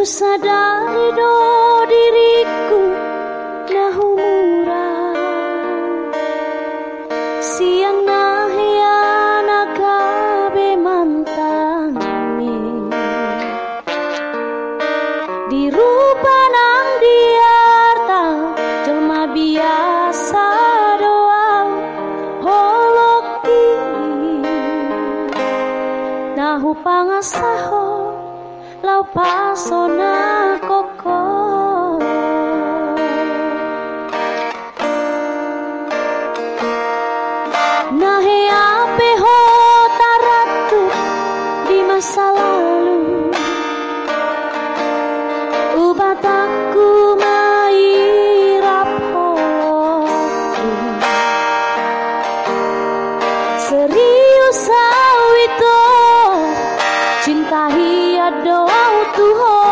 Ku sadari do diriku nah umurang siang nah yana kabe mantangi di rupa nang diarta jelma biasa doang holoki nah pangasaho Lau paso na koko Nahe ape hota ratu di masa lalu Ubataku mairap holoku Serius hau itu Cinta hiat doa Tuhan